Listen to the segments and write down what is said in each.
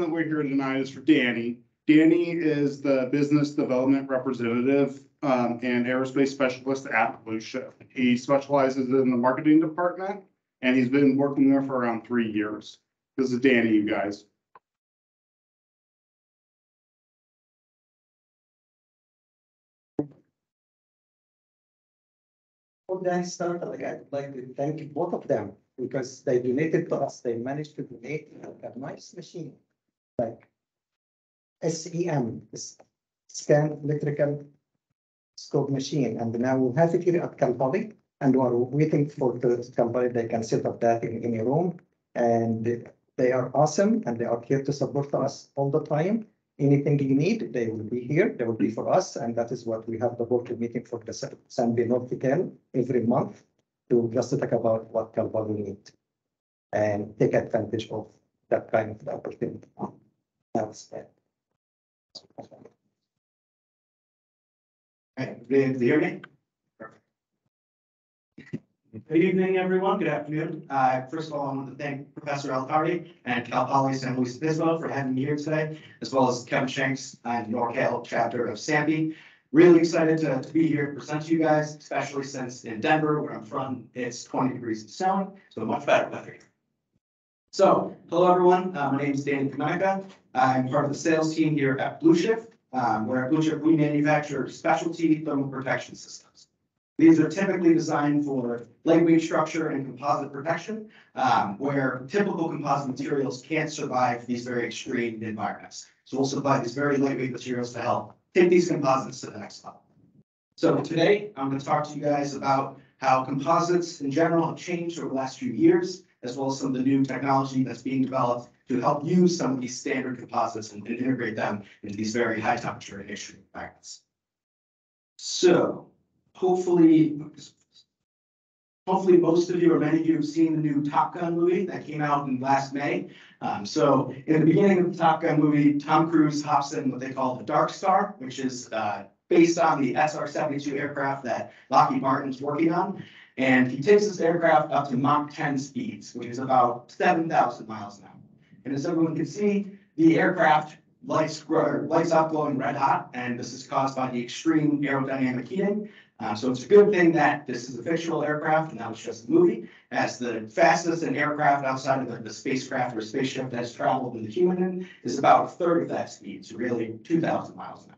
that we're here tonight is for Danny. Danny is the business development representative and aerospace specialist at Blueshift. He specializes in the marketing department, and he's been working there for around 3 years. This is Danny, you guys. Before I start, I'd like to thank both of them because they donated to us. They managed to donate a nice machine like SEM, scan electrical scope machine, and now we have it here at Cal Poly, and we are waiting for the Cal Poly. They can set up that in any room, and they are awesome, and they are here to support us all the time. Anything you need, they will be here. They will be for us, and that is what we have the board meeting for the SAMB every month to just talk about what Cal Poly needs and take advantage of that kind of opportunity. That's it. Did you hear me? Perfect. Good evening, everyone. Good afternoon. First of all, I want to thank Professor Altieri and Cal Poly San Luis Obispo for having me here today, as well as Kevin Shanks and NorCal chapter of SAMB. Really excited to be here to present to you guys, especially since in Denver, where I'm from, it's 20 degrees of snow, so much better weather. So, hello everyone. My name is Danny Kamenecka. I'm part of the sales team here at Blueshift, where at Blueshift we manufacture specialty thermal protection systems. These are typically designed for lightweight structure and composite protection, where typical composite materials can't survive these very extreme environments. So we'll supply these very lightweight materials to help take these composites to the next level. So today I'm going to talk to you guys about how composites in general have changed over the last few years, as well as some of the new technology that's being developed to help use some of these standard composites and integrate them into these very high temperature and extreme environments. So hopefully most of you or many of you have seen the new Top Gun movie that came out in last May. So in the beginning of the Top Gun movie, Tom Cruise hops in what they call the Dark Star, which is based on the SR-72 aircraft that Lockheed Martin's working on. And he takes this aircraft up to Mach 10 speeds, which is about 7,000 miles an hour. And as everyone can see, the aircraft lights up glowing red hot, and this is caused by the extreme aerodynamic heating. So it's a good thing that this is a fictional aircraft, and that was just a movie, as the fastest an aircraft outside of the spacecraft or spaceship that's traveled with a human in is about a third of that speed, so really 2,000 miles an hour.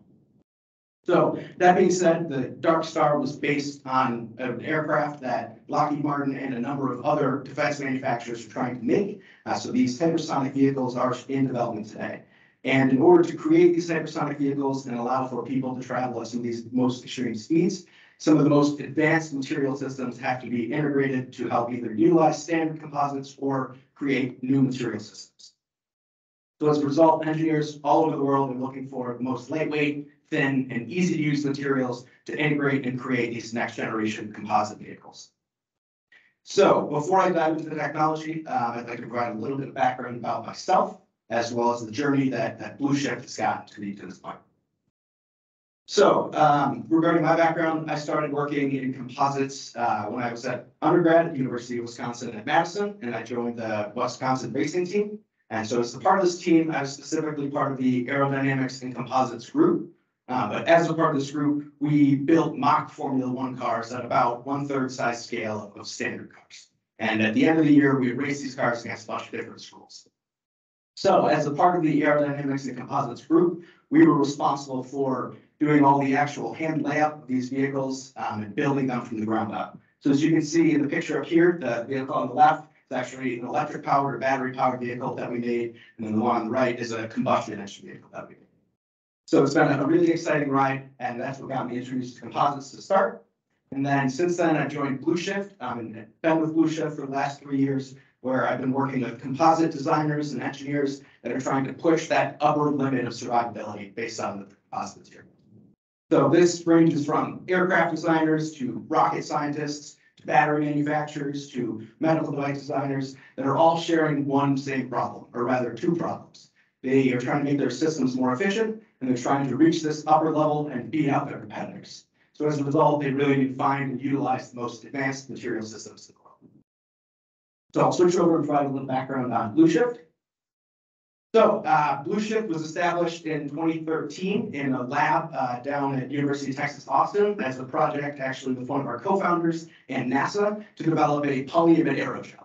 So that being said, the Dark Star was based on an aircraft that Lockheed Martin and a number of other defense manufacturers are trying to make. So these hypersonic vehicles are in development today. And in order to create these hypersonic vehicles and allow for people to travel at some of these most extreme speeds, some of the most advanced material systems have to be integrated to help either utilize standard composites or create new material systems. So as a result, engineers all over the world are looking for the most lightweight, thin, and easy to use materials to integrate and create these next generation composite vehicles. So before I dive into the technology, I'd like to provide a little bit of background about myself, as well as the journey that Blueshift has gotten to me to this point. So regarding my background, I started working in composites when I was at undergrad at the University of Wisconsin at Madison, and I joined the Wisconsin racing team. And so as a part of this team, I was specifically part of the aerodynamics and composites group. But as a part of this group, we built mock Formula One cars at about 1/3 size scale of standard cars. And at the end of the year, we raced these cars against a bunch of different schools. So as a part of the aerodynamics and composites group, we were responsible for doing all the actual hand layout of these vehicles and building them from the ground up. So as you can see in the picture up here, the vehicle on the left is actually an electric powered or battery powered vehicle that we made. And then the one on the right is a combustion engine vehicle that we made. So it's been a really exciting ride, and that's what got me introduced to composites to start. And then since then, I joined Blueshift. I've been with Blueshift for the last 3 years, where I've been working with composite designers and engineers that are trying to push that upward limit of survivability based on the composites here. So this ranges from aircraft designers to rocket scientists, to battery manufacturers, to medical device designers that are all sharing one same problem, or rather two problems. They are trying to make their systems more efficient, and they're trying to reach this upper level and beat out their competitors. So as a result, they really need to find and utilize the most advanced material systems in the world. So I'll switch over and provide a little background on Blueshift. So Blueshift was established in 2013 in a lab down at University of Texas, Austin. That's a project actually with one of our co-founders and NASA to develop a polyimide aerogel.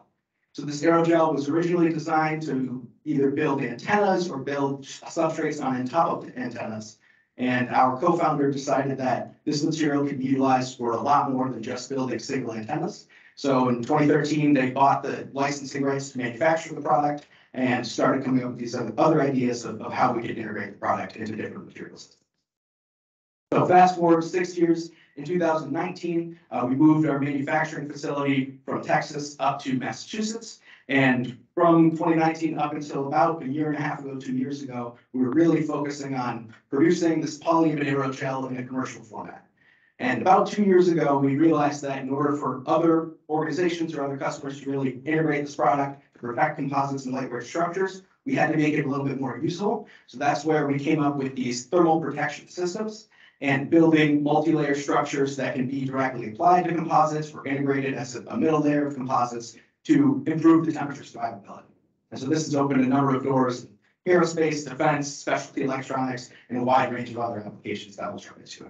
So this aerogel was originally designed to either build antennas or build substrates on top of the antennas. And our co-founder decided that this material could be utilized for a lot more than just building single antennas. So in 2013, they bought the licensing rights to manufacture the product and started coming up with these other ideas of how we could integrate the product into different material systems. So fast forward 6 years, in 2019, we moved our manufacturing facility from Texas up to Massachusetts. And from 2019 up until about a year and a half ago, 2 years ago, we were really focusing on producing this polyimide aerogel in a commercial format. And about 2 years ago, we realized that in order for other organizations or other customers to really integrate this product to perfect composites and lightweight structures, we had to make it a little bit more useful. So that's where we came up with these thermal protection systems and building multi-layer structures that can be directly applied to composites or integrated as a middle layer of composites to improve the temperature survivability. And so this has opened a number of doors in aerospace, defense, specialty electronics, and a wide range of other applications that we'll turn into.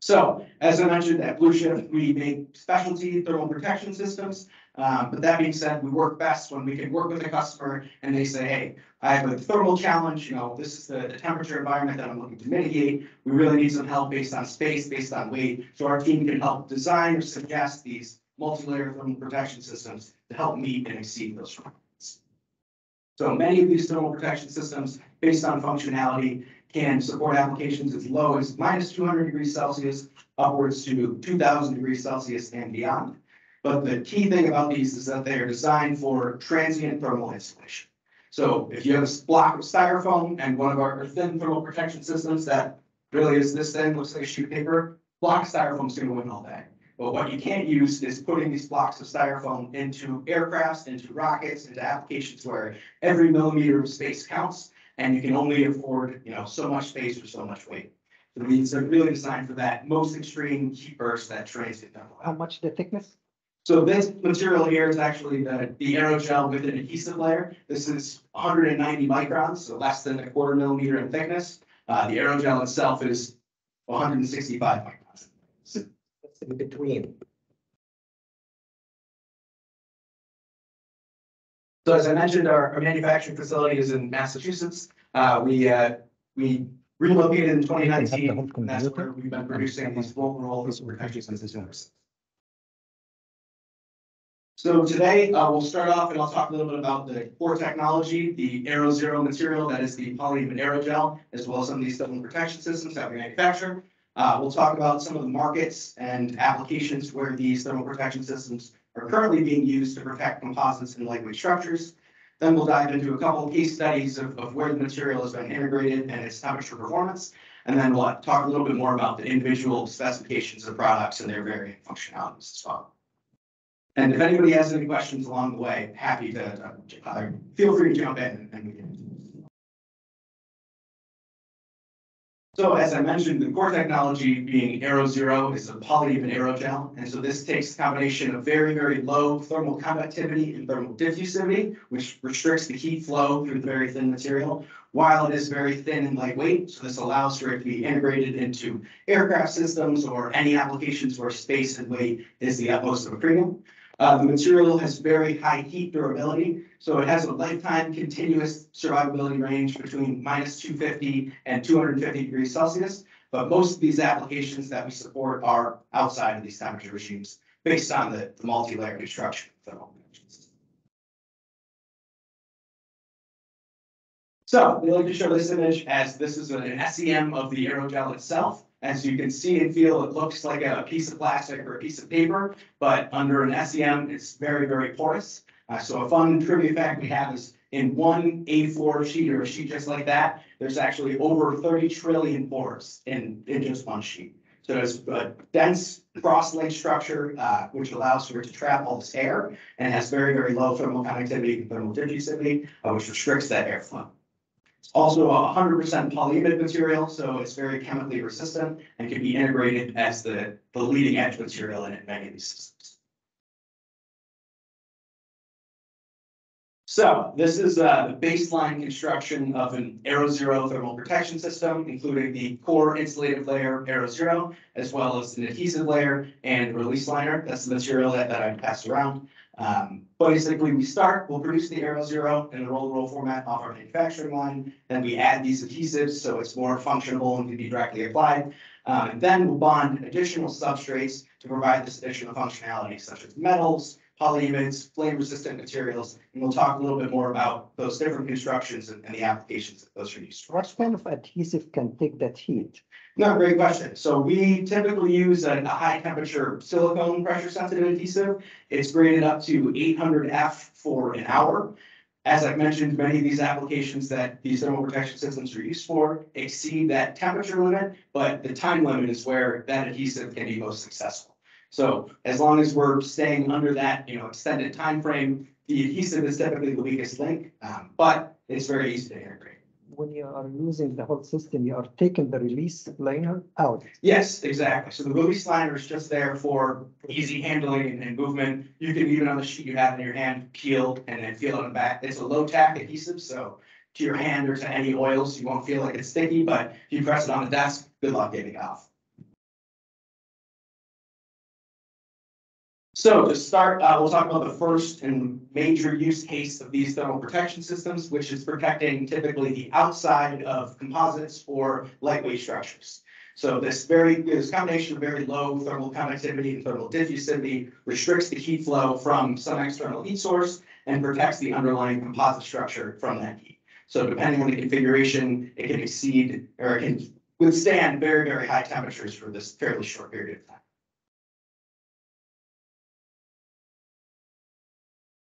So, as I mentioned, at Blueshift, we make specialty thermal protection systems. But that being said, we work best when we can work with a customer and they say, hey, I have a thermal challenge. You know, this is the temperature environment that I'm looking to mitigate. We really need some help based on space, based on weight. So our team can help design or suggest these multi-layer thermal protection systems to help meet and exceed those requirements. So many of these thermal protection systems, based on functionality, can support applications as low as minus 200 degrees Celsius, upwards to 2000 degrees Celsius and beyond. But the key thing about these is that they are designed for transient thermal insulation. So if you have a block of styrofoam and one of our thin thermal protection systems that really is this thing, looks like sheet paper, block styrofoam is going to win all day. But what you can't use is putting these blocks of styrofoam into aircrafts, into rockets, into applications where every millimeter of space counts, and you can only afford, you know, so much space for so much weight. So these are really designed for that most extreme heat burst that transient thermal. How much the thickness? So this material here is actually the aerogel with an adhesive layer. This is 190 microns, so less than a quarter millimeter in thickness. The aerogel itself is 165 microns. So in between. So as I mentioned, our manufacturing facility is in Massachusetts. We relocated in 2019. That's where we've been producing these full rolls of protection systems. So today we'll start off and I'll talk a little bit about the core technology, the AeroZero material that is the polyimide aerogel, as well as some of these thermal protection systems that we manufacture. We'll talk about some of the markets and applications where these thermal protection systems are currently being used to protect composites and lightweight structures. Then we'll dive into a couple of case studies of where the material has been integrated and its temperature performance. And then we'll talk a little bit more about the individual specifications of products and their varying functionalities as well. And if anybody has any questions along the way, happy to feel free to jump in and we can. So as I mentioned, the core technology being AeroZero is a polyimide aerogel. And so this takes a combination of very, very low thermal conductivity and thermal diffusivity, which restricts the heat flow through the very thin material, while it is very thin and lightweight. So this allows for it to be integrated into aircraft systems or any applications where space and weight is the utmost of a premium. The material has very high heat durability, so it has a lifetime continuous survivability range between minus 250 and 250 degrees Celsius, but most of these applications that we support are outside of these temperature regimes based on the multi-layer construction of thermal protection. So we like to show this image as this is an SEM of the aerogel itself. As you can see and feel, it looks like a piece of plastic or a piece of paper, but under an SEM, it's very, very porous. So a fun trivia fact we have is in one A4 sheet or a sheet just like that, there's actually over 30 trillion pores in just one sheet. So it's a dense cross-linked structure, which allows for it to trap all this air and has very, very low thermal conductivity and thermal diffusivity, which restricts that airflow. It's also 100% polyimide material, so it's very chemically resistant and can be integrated as the leading edge material in many of these systems. So this is the baseline construction of an AeroZero thermal protection system, including the core insulative layer AeroZero, as well as an adhesive layer and release liner. That's the material that I passed around. Basically, we'll produce the AeroZero in a roll-to-roll format off our manufacturing line. Then we add these adhesives so it's more functional and can be directly applied. And then we'll bond additional substrates to provide this additional functionality, such as metals, polyimides, flame-resistant materials, and we'll talk a little bit more about those different constructions and the applications that those are used for. What kind of adhesive can take that heat? No, great question. So we typically use a high-temperature silicone pressure-sensitive adhesive. It's graded up to 800F for an hour. As I've mentioned, many of these applications that these thermal protection systems are used for exceed that temperature limit, but the time limit is where that adhesive can be most successful. So as long as we're staying under that, extended time frame, the adhesive is typically the weakest link, but it's very easy to integrate. When you are using the whole system, you are taking the release liner out. Yes, exactly. So the release liner is just there for easy handling and movement. You can, even on the sheet you have in your hand, peel and then feel it on the back. It's a low-tack adhesive, so to your hand or to any oils, you won't feel like it's sticky, but if you press it on the desk, good luck getting it off. So to start, we'll talk about the first and major use case of these thermal protection systems, which is protecting typically the outside of composites or lightweight structures. So this combination of very low thermal conductivity and thermal diffusivity restricts the heat flow from some external heat source and protects the underlying composite structure from that heat. So depending on the configuration, it can exceed or it can withstand very, very high temperatures for this fairly short period of time.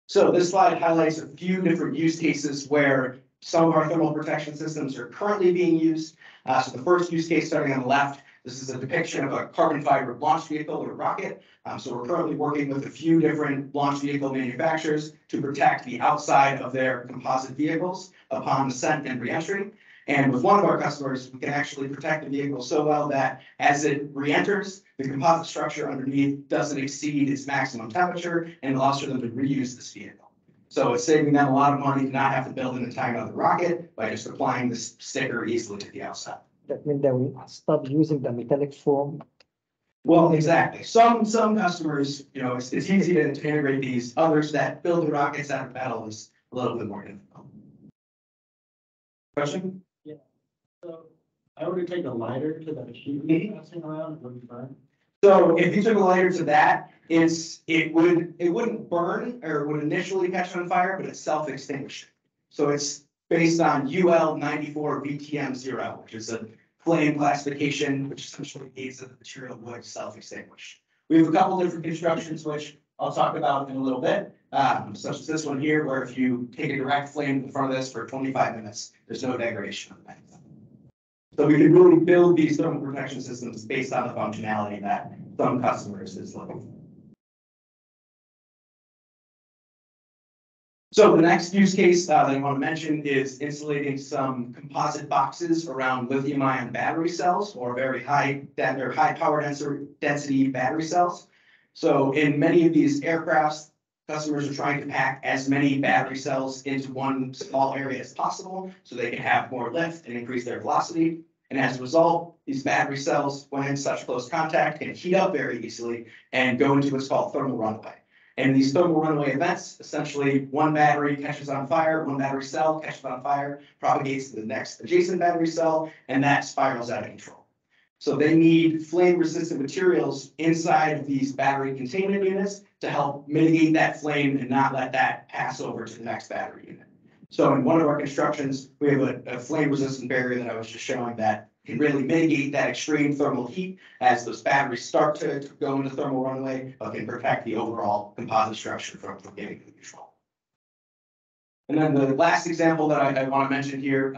So this slide highlights a few different use cases where some of our thermal protection systems are currently being used. So the first use case, starting on the left, this is a depiction of a carbon fiber launch vehicle or rocket. So we're currently working with a few different launch vehicle manufacturers to protect the outside of their composite vehicles upon descent and re-entry. And with one of our customers, we can actually protect the vehicle so well that as it re-enters, the composite structure underneath doesn't exceed its maximum temperature and allows for them to reuse this vehicle. So it's saving them a lot of money to not have to build an entire other rocket by just applying this sticker easily to the outside. That means that we stop using the metallic foam. Well, exactly. Some customers, it's easy to integrate these. Others that build the rockets out of metal is a little bit more difficult. Question? So I would take a lighter to the machine passing around, it would be fine. So if you took a lighter to that, it wouldn't burn or would initially catch on fire, but it's self-extinguishing. So it's based on UL 94 VTM 0, which is a flame classification, which essentially means that the material would self-extinguish. We have a couple different constructions, which I'll talk about in a little bit, such as this one here, where if you take a direct flame in front of this for 25 minutes, there's no degradation of the mechanism. So we can really build these thermal protection systems based on the functionality that some customers is looking for. So the next use case that I want to mention is insulating some composite boxes around lithium-ion battery cells or very high power density battery cells. So in many of these aircrafts, customers are trying to pack as many battery cells into one small area as possible so they can have more lift and increase their velocity. And as a result, these battery cells, when in such close contact, can heat up very easily and go into what's called thermal runaway. And these thermal runaway events, essentially one battery catches on fire, one battery cell catches on fire, propagates to the next adjacent battery cell, and that spirals out of control. So they need flame-resistant materials inside of these battery containment units to help mitigate that flame and not let that pass over to the next battery unit. So in one of our constructions, we have a flame-resistant barrier that I was just showing that can really mitigate that extreme thermal heat as those batteries start to go into thermal runaway, but can protect the overall composite structure from getting control. And then the last example that I want to mention here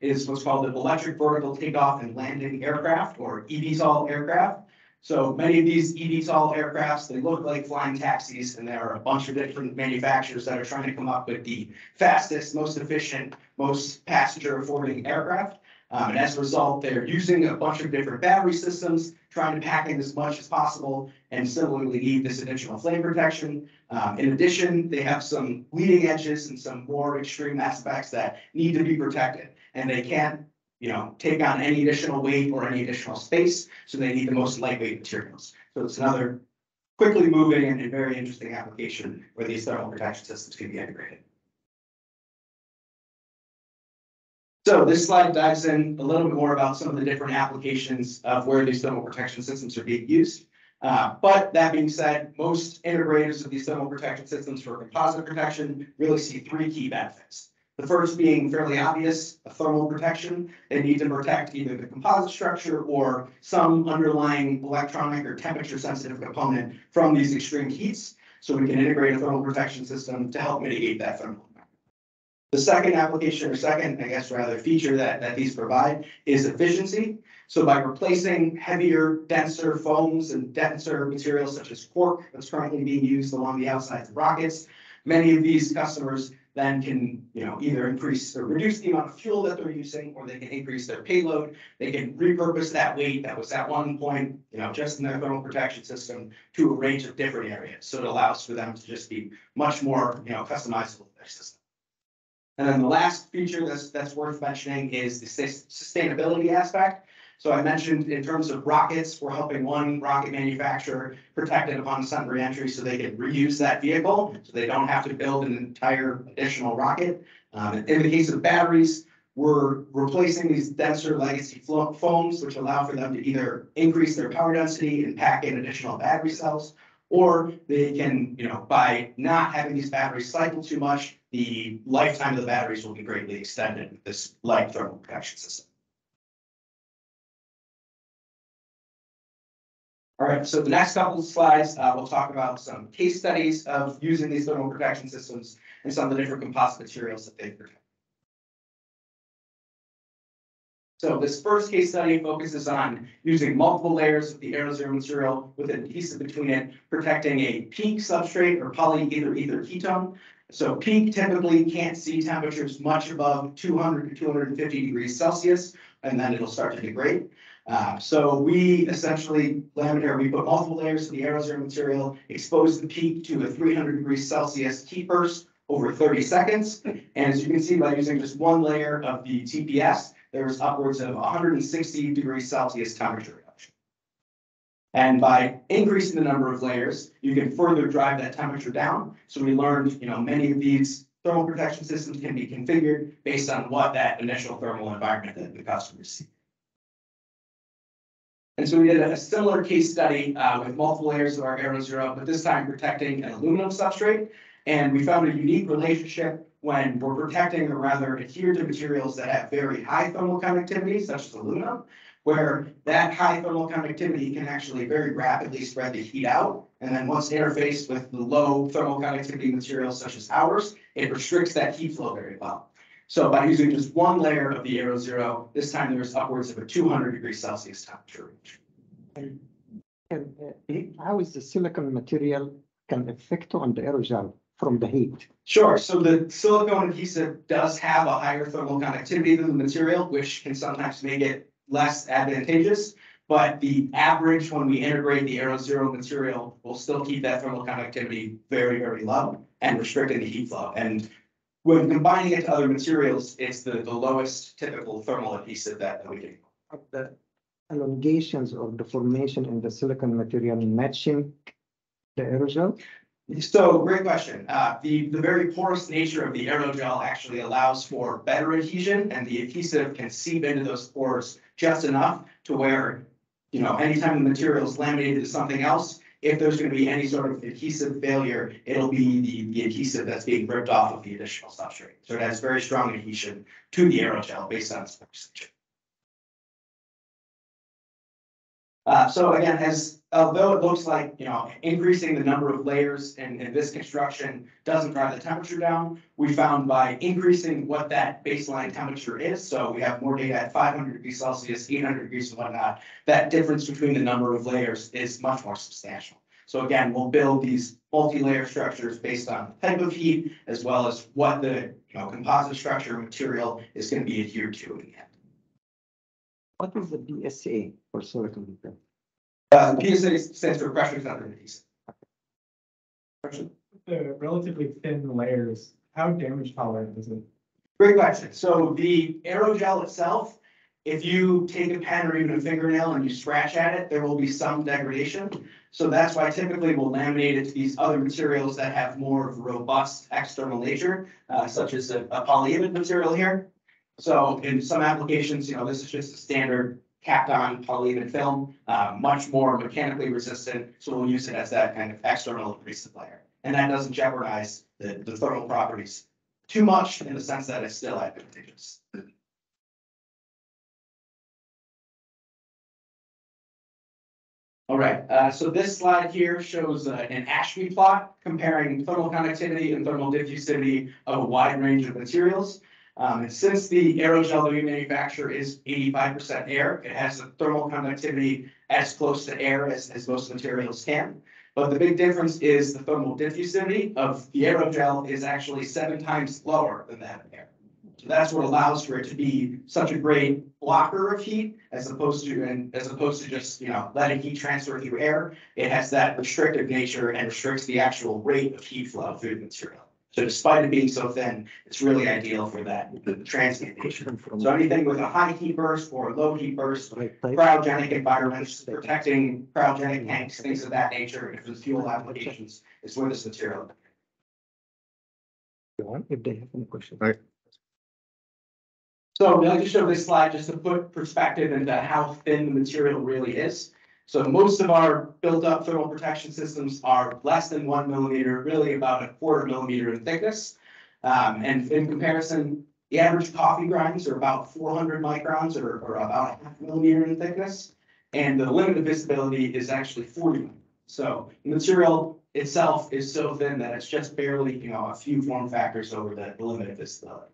is what's called an electric vertical takeoff and landing aircraft, or eVTOL aircraft. So many of these eVTOL aircrafts, they look like flying taxis, and there are a bunch of different manufacturers that are trying to come up with the fastest, most efficient, most passenger affording aircraft. And as a result, they're using a bunch of different battery systems, trying to pack in as much as possible, and similarly need this additional flame protection. In addition, they have some bleeding edges and some more extreme aspects that need to be protected, and they can't, you know, take on any additional weight or any additional space, so they need the most lightweight materials. So it's another quickly moving and very interesting application where these thermal protection systems can be integrated. So this slide dives in a little bit more about some of the different applications of where these thermal protection systems are being used. But that being said, most integrators of these thermal protection systems for composite protection really see three key benefits. The first being fairly obvious, a thermal protection. They need to protect either the composite structure or some underlying electronic or temperature sensitive component from these extreme heats. So we can integrate a thermal protection system to help mitigate that thermal. The second application, or second, I guess, rather, feature that these provide is efficiency. So by replacing heavier, denser foams and denser materials such as cork that's currently being used along the outsides of rockets, many of these customers then can, you know, either increase or reduce the amount of fuel that they're using, or they can increase their payload. They can repurpose that weight that was at one point, you know, just in their thermal protection system to a range of different areas. So it allows for them to just be much more, you know, customizable in their system. And then the last feature that's worth mentioning is the sustainability aspect. So I mentioned in terms of rockets, we're helping one rocket manufacturer protect it upon sun reentry so they can reuse that vehicle, so they don't have to build an entire additional rocket. In the case of batteries, we're replacing these denser legacy foams, which allow for them to either increase their power density and pack in additional battery cells, or they can, you know, by not having these batteries cycle too much, the lifetime of the batteries will be greatly extended with this light thermal protection system. All right, so the next couple of slides, we'll talk about some case studies of using these thermal protection systems and some of the different composite materials that they protect. So this first case study focuses on using multiple layers of the AeroZero material with an adhesive between it, protecting a PEEK substrate or polyether ketone. So PEEK typically can't see temperatures much above 200 to 250 degrees Celsius, and then it'll start to degrade. So we essentially we put multiple layers of the AeroZero material, expose the PEEK to a 300 degrees Celsius heat burst over 30 seconds. And as you can see, by using just one layer of the TPS, there was upwards of 160 degrees Celsius temperature reduction. And by increasing the number of layers, you can further drive that temperature down. So we learned, you know, many of these thermal protection systems can be configured based on what that initial thermal environment that the customers see. And so we did a similar case study with multiple layers of our AeroZero, but this time protecting an aluminum substrate. And we found a unique relationship when we're protecting or rather adhere to materials that have very high thermal conductivity, such as aluminum, where that high thermal conductivity can actually very rapidly spread the heat out. And then once interfaced with the low thermal conductivity materials such as ours, it restricts that heat flow very well. So by using just one layer of the AeroZero, this time there's upwards of a 200 degrees Celsius temperature range. And how is the silicon material can affect on the aerogel from the heat? Sure. So the silicone adhesive does have a higher thermal conductivity than the material, which can sometimes make it less advantageous. But the average when we integrate the AeroZero material will still keep that thermal conductivity very, very low and restricting the heat flow. And when combining it to other materials, it's the lowest typical thermal adhesive that we do. The elongations or deformation in the silicon material matching the aerogel? So great question. The very porous nature of the aerogel actually allows for better adhesion, and the adhesive can seep into those pores just enough to where, you know, anytime the material is laminated to something else, if there's going to be any sort of adhesive failure, it'll be the adhesive that's being ripped off of the additional substrate. So it has very strong adhesion to the aerogel based on its nature. So again, although it looks like, you know, increasing the number of layers in this construction doesn't drive the temperature down, we found by increasing what that baseline temperature is, so we have more data at 500 degrees Celsius, 800 degrees and whatnot, that difference between the number of layers is much more substantial. So again, we'll build these multi-layer structures based on the type of heat, as well as what the, you know, composite structure material is going to be adhered to in the end. What is the PSA for silicon depth? PSA stands for pressure sensitivity. Question. The relatively thin layers, how damage tolerant is it? Great question. So the aerogel itself, if you take a pen or even a fingernail and you scratch at it, there will be some degradation. So that's why typically we'll laminate it to these other materials that have more of a robust external nature, such as a polyimide material here. So in some applications, you know, this is just a standard Kapton polyimide film, much more mechanically resistant. So we'll use it as that kind of external adhesive layer. And that doesn't jeopardize the thermal properties too much in the sense that it's still advantageous. All right, so this slide here shows an Ashby plot comparing thermal conductivity and thermal diffusivity of a wide range of materials. And since the aerogel that we manufacture is 85% air, it has a thermal conductivity as close to air as most materials can. But the big difference is the thermal diffusivity of the aerogel is actually 7 times lower than that of air. So that's what allows for it to be such a great blocker of heat as opposed to just, you know, letting heat transfer through air. It has that restrictive nature and restricts the actual rate of heat flow through the material. So despite it being so thin, it's really ideal for that, the transient nature. So anything with a high heat burst or a low heat burst, cryogenic environments, protecting cryogenic tanks, things of that nature, if it's fuel applications, is where this material. If they have any questions. All right. So I'd like to show this slide just to put perspective into how thin the material really is. So most of our built-up thermal protection systems are less than 1 millimeter, really about 1/4 millimeter in thickness. And in comparison, the average coffee grinds are about 400 microns or about 1/2 millimeter in thickness. And the limit of visibility is actually 40 microns. So the material itself is so thin that it's just barely, you know, a few form factors over the limit of visibility.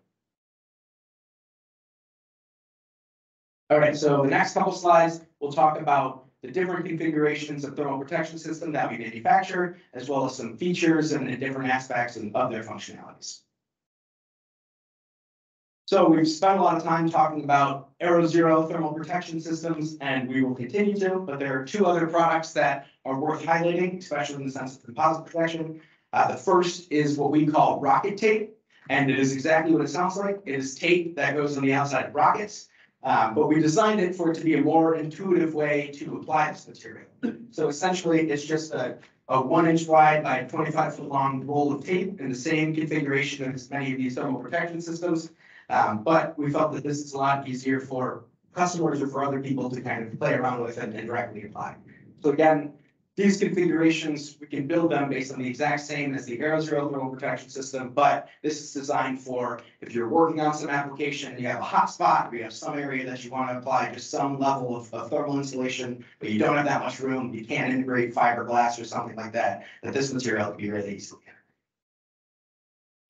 All right, so the next couple slides, we'll talk about the different configurations of thermal protection system that we manufacture, as well as some features and different aspects of their functionalities. So we've spent a lot of time talking about AeroZero thermal protection systems, and we will continue to, but there are 2 other products that are worth highlighting, especially in the sense of composite protection. The first is what we call rocket tape, and it is exactly what it sounds like. It is tape that goes on the outside of rockets. But we designed it for it to be a more intuitive way to apply this material. So essentially, it's just a 1-inch wide by 25-foot long roll of tape in the same configuration as many of these thermal protection systems. But we felt that this is a lot easier for customers or for other people to kind of play around with and directly apply. So again, these configurations, we can build them based on the exact same as the AeroZero thermal protection system, but this is designed for if you're working on some application, you have a hot spot, or you have some area that you want to apply just some level of thermal insulation, but you don't have that much room, you can't integrate fiberglass or something like that, that this material would be really easily integrated.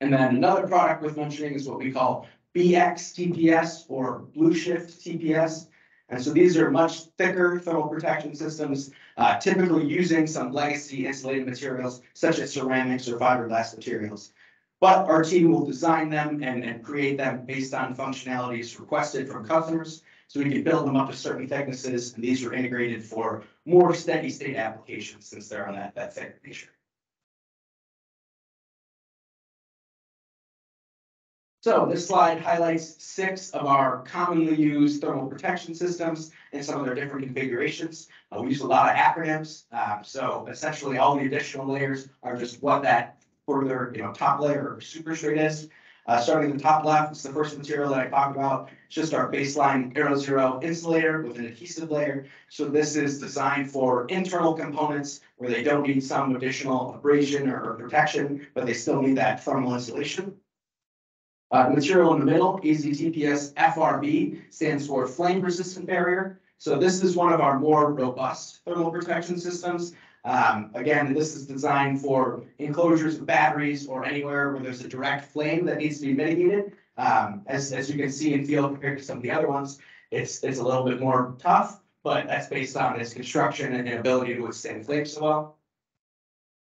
And then another product worth mentioning is what we call BX TPS or Blueshift TPS. And so these are much thicker thermal protection systems, typically using some legacy insulated materials such as ceramics or fiberglass materials. But our team will design them and create them based on functionalities requested from customers. So we can build them up to certain thicknesses, and these are integrated for more steady state applications since they're on that thicker nature. So this slide highlights 6 of our commonly used thermal protection systems and some of their different configurations. We use a lot of acronyms, so essentially all the additional layers are just what that further, you know, top layer or superstrate is. Starting at the top left, it's the first material that I talked about. It's just our baseline AeroZero insulator with an adhesive layer. So this is designed for internal components where they don't need some additional abrasion or protection, but they still need that thermal insulation. The material in the middle, AZTPS FRB, stands for flame resistant barrier. So this is one of our more robust thermal protection systems. Again, this is designed for enclosures of batteries or anywhere where there's a direct flame that needs to be mitigated. As you can see and feel compared to some of the other ones, it's a little bit more tough, but that's based on its construction and ability to withstand flames so well.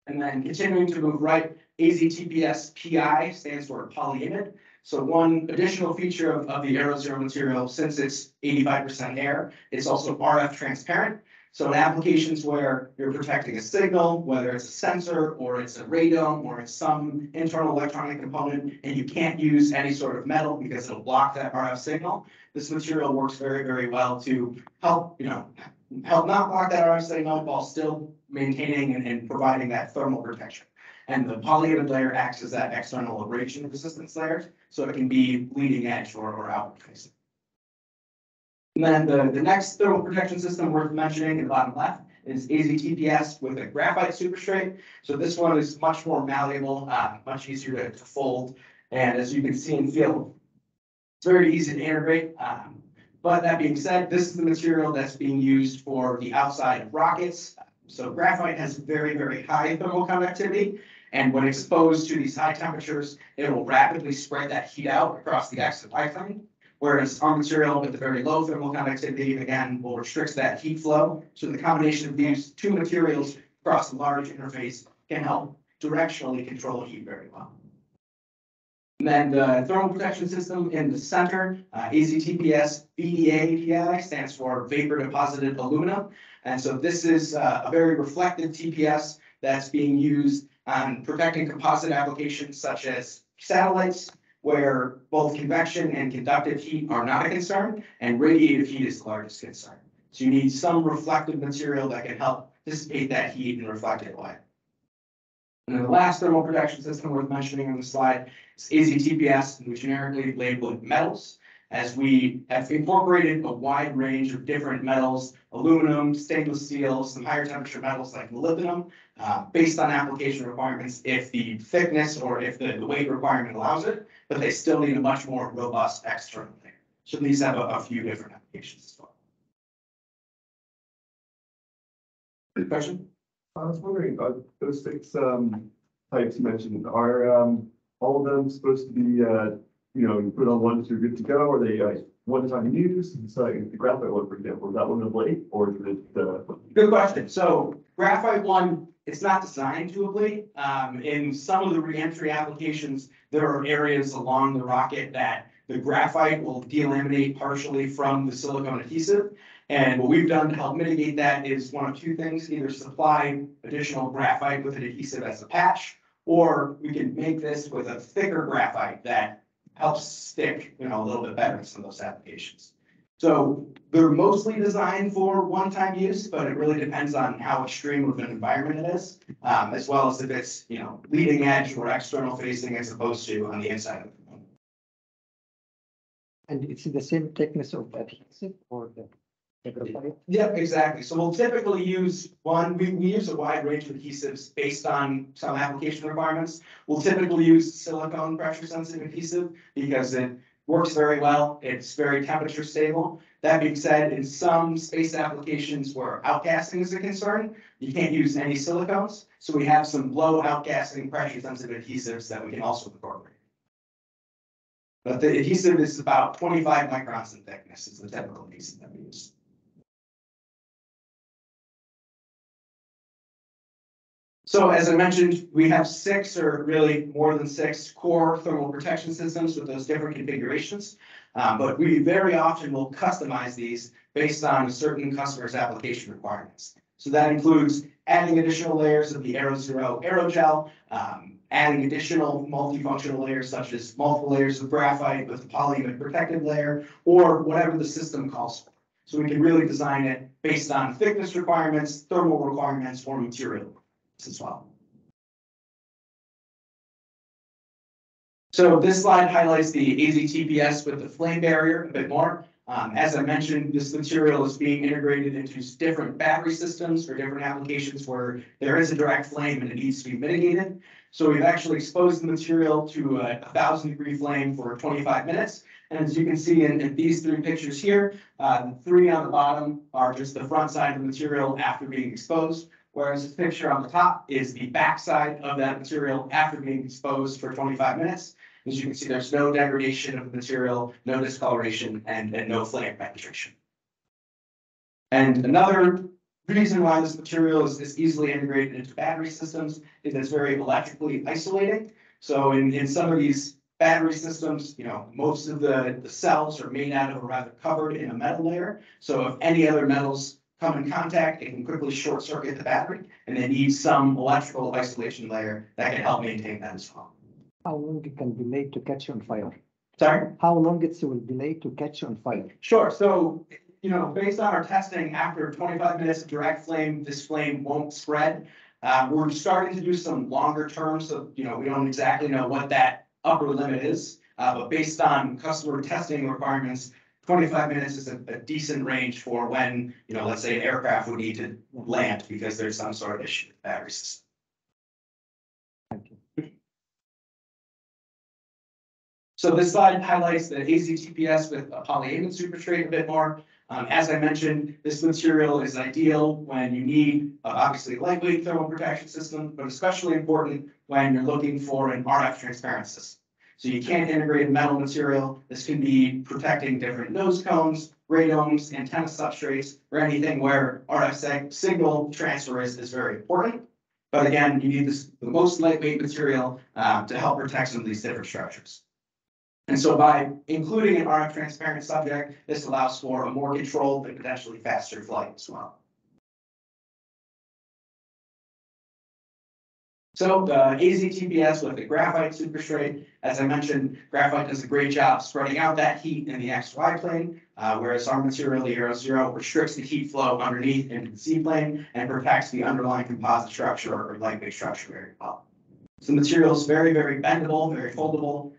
And then continuing to move right, AZTPS PI stands for polyimide. So one additional feature of the AeroZero material, since it's 85% air, it's also RF transparent. So in applications where you're protecting a signal, whether it's a sensor or it's a radome or it's some internal electronic component, and you can't use any sort of metal because it'll block that RF signal, this material works very, very well to help, help not block that RF signal while still maintaining and providing that thermal protection. And the polyimide layer acts as that external abrasion resistance layer, so it can be bleeding edge or outward facing. And then the next thermal protection system worth mentioning in the bottom left is AZTPS with a graphite superstrate. So this one is much more malleable, much easier to fold. And as you can see and feel, it's very easy to integrate. But that being said, this is the material that's being used for the outside of rockets. So graphite has very, very high thermal conductivity, and when exposed to these high temperatures, it will rapidly spread that heat out across the X and Y plane, whereas our material with the very low thermal conductivity, again, will restrict that heat flow. So the combination of these two materials across a large interface can help directionally control heat very well. And then the thermal protection system in the center, AZTPS VDA PI stands for vapor deposited aluminum. And so this is a very reflective TPS that's being used on protecting composite applications such as satellites, where both convection and conductive heat are not a concern, and radiative heat is the largest concern. So you need some reflective material that can help dissipate that heat and reflect it away. And then the last thermal protection system worth mentioning on the slide is AZTPS, and we generically label it metals, as we have incorporated a wide range of different metals, aluminum, stainless steel, some higher temperature metals like molybdenum, based on application requirements if the thickness or if the weight requirement allows it, but they still need a much more robust external layer. So these have a few different applications as well. Good question? I was wondering, those six types mentioned, are all of them supposed to be, you put on one, you're good to go, or they one-time use? And so the graphite one, for example, is that one ablate, or is it Good question. So graphite one, it's not designed to ablate. In some of the re-entry applications, there are areas along the rocket that the graphite will delaminate partially from the silicone adhesive. And what we've done to help mitigate that is one of two things: either supply additional graphite with an adhesive as a patch, or we can make this with a thicker graphite that helps stick, a little bit better in some of those applications. So they're mostly designed for one-time use, but it really depends on how extreme of an environment it is, as well as if it's, leading edge or external facing as opposed to on the inside of the component. And it's the same thickness of adhesive or the Yeah, exactly. So we'll typically use one. We use a wide range of adhesives based on some application requirements. We'll typically use silicone pressure sensitive adhesive because it works very well. It's very temperature stable. That being said, in some space applications where outgassing is a concern, you can't use any silicones. So we have some low outgassing pressure sensitive adhesives that we can also incorporate. But the adhesive is about 25 microns in thickness is the typical adhesive that we use. So as I mentioned, we have six, or really more than six, core thermal protection systems with those different configurations. But we very often will customize these based on a certain customer's application requirements. So that includes adding additional layers of the AeroZero aerogel, adding additional multifunctional layers such as multiple layers of graphite with the polyimide protective layer, or whatever the system calls for. So we can really design it based on thickness requirements, thermal requirements, or material as well. So this slide highlights the AZTPS with the flame barrier a bit more. As I mentioned, this material is being integrated into different battery systems for different applications where there is a direct flame and it needs to be mitigated. So we've actually exposed the material to a 1,000-degree flame for 25 minutes. And as you can see in these three pictures here, the three on the bottom are just the front side of the material after being exposed, whereas this picture on the top is the backside of that material after being exposed for 25 minutes. As you can see, there's no degradation of the material, no discoloration, and no flame penetration. And another The reason why this material is this easily integrated into battery systems is it's very electrically isolating. So in some of these battery systems, you know, most of the cells are made out of, or rather covered in, a metal layer. So if any other metals come in contact, it can quickly short circuit the battery, and they need some electrical isolation layer that can help maintain that as well. How long it can delay to catch on fire? Sorry? How long it will delay to catch on fire? Sure. So, you know, based on our testing, after 25 minutes of direct flame, this flame won't spread. We're starting to do some longer terms, so, you know, we don't exactly know what that upper limit is, but based on customer testing requirements, 25 minutes is a decent range for when, you know, let's say an aircraft would need to land because there's some sort of issue with battery system. Thank you. So this slide highlights the AZTPS with a polyimide superstrate a bit more. As I mentioned, this material is ideal when you need, obviously, lightweight thermal protection system, but especially important when you're looking for an RF transparent system. So you can't integrate metal material. This can be protecting different nose cones, radomes, antenna substrates, or anything where RF signal transfer is very important. But again, you need this, the most lightweight material to help protect some of these different structures. And so by including an RF transparent subject, this allows for a more controlled and potentially faster flight as well. So the AZTPS with the graphite superstrate, as I mentioned, graphite does a great job spreading out that heat in the XY plane, whereas our material, the AeroZero, restricts the heat flow underneath into the C plane and protects the underlying composite structure or lightweight structure very well. So the material is very, very bendable, very foldable.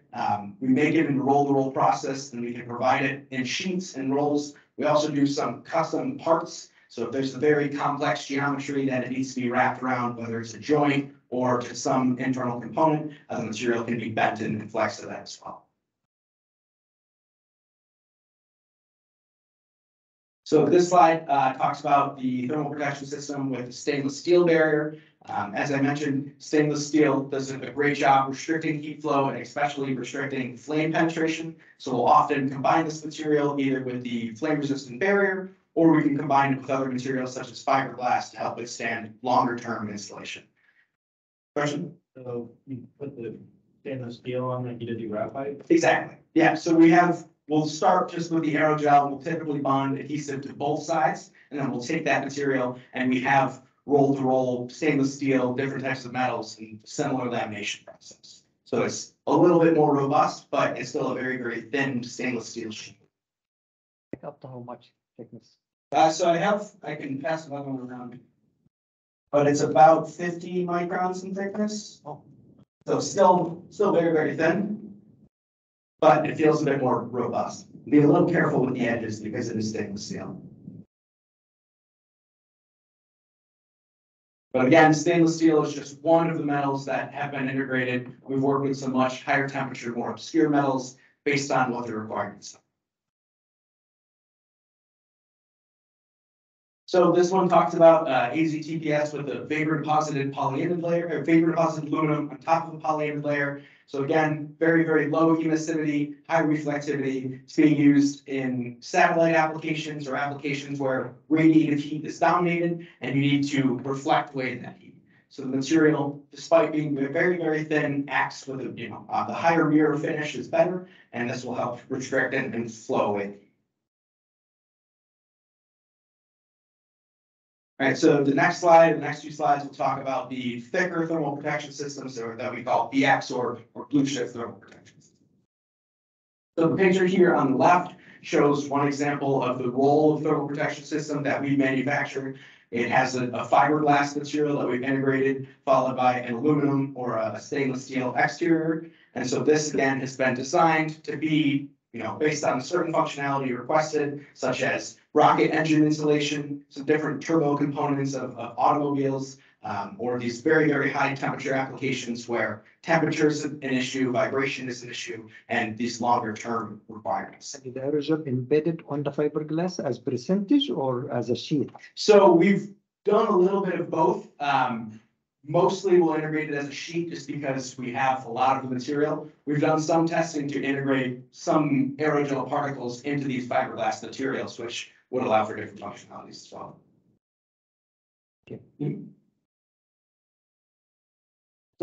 We make it in the roll-to-roll process, and we can provide it in sheets and rolls. We also do some custom parts. So if there's a very complex geometry that it needs to be wrapped around, whether it's a joint or to some internal component, the material can be bent and flexed to that as well. So this slide talks about the thermal protection system with a stainless steel barrier. As I mentioned, stainless steel does a great job restricting heat flow and especially restricting flame penetration. So we'll often combine this material either with the flame resistant barrier, or we can combine it with other materials such as fiberglass to help withstand longer term installation. Question? So you put the stainless steel on like you did the graphite? Exactly. Yeah. So we'll start just with the aerogel. We'll typically bond adhesive to both sides, and then we'll take that material and we have roll-to-roll stainless steel, different types of metals, and similar lamination process. So it's a little bit more robust, but it's still a very, very thin stainless steel sheet. Up to how much thickness? So I can pass another one around. But it's about 50 microns in thickness. Oh. So still very, very thin, but it feels a bit more robust. Be a little careful with the edges because it is stainless steel. But again, stainless steel is just one of the metals that have been integrated. We've worked with some much higher temperature, more obscure metals based on what the requirements are. So this one talks about AZTPS with a vapor deposited polyimide layer, or vapor deposited aluminum on top of a polyimide layer. So again, very, very low humidity, high reflectivity. It's being used in satellite applications or applications where radiative heat is dominated and you need to reflect away that heat. So the material, despite being very, very thin, acts with a, you know, the higher mirror finish is better, and this will help restrict and flow away. All right, so the next slide, the next two slides, we'll talk about the thicker thermal protection systems that we call BX or Blueshift thermal protection systems. So the picture here on the left shows one example of the roll of thermal protection system that we manufacture. It has a fiberglass material that we've integrated, followed by an aluminum or a stainless steel exterior. And so this, again, has been designed to be, you know, based on certain functionality requested, such as rocket engine insulation, some different turbo components of automobiles, or these very, very high temperature applications where temperature is an issue, vibration is an issue, and these longer term requirements. And the aerogel embedded on the fiberglass as percentage or as a sheet? So we've done a little bit of both. Mostly we'll integrate it as a sheet just because we have a lot of the material. We've done some testing to integrate some aerogel particles into these fiberglass materials, which would allow for different functionalities as well. So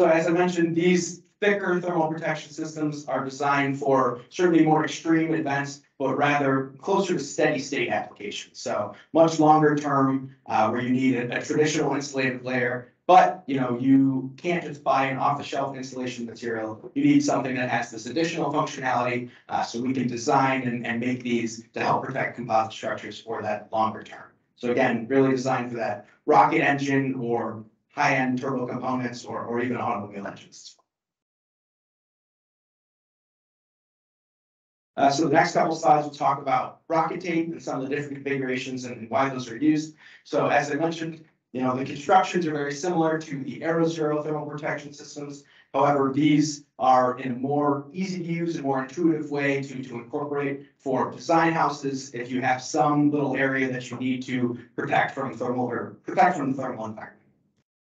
as I mentioned, these thicker thermal protection systems are designed for certainly more extreme events, but rather closer to steady state applications. So much longer term where you need a traditional insulative layer, but you know, you can't just buy an off-the-shelf insulation material. You need something that has this additional functionality, so we can design and make these to help protect composite structures for that longer term. So again, really designed for that rocket engine or high-end turbo components or even automobile engines. So the next couple slides will talk about rocket tape and some of the different configurations and why those are used. So as I mentioned, you know, the constructions are very similar to the AeroZero thermal protection systems. However, these are in a more easy to use and more intuitive way to incorporate for design houses if you have some little area that you need to protect from thermal or protect from the thermal environment.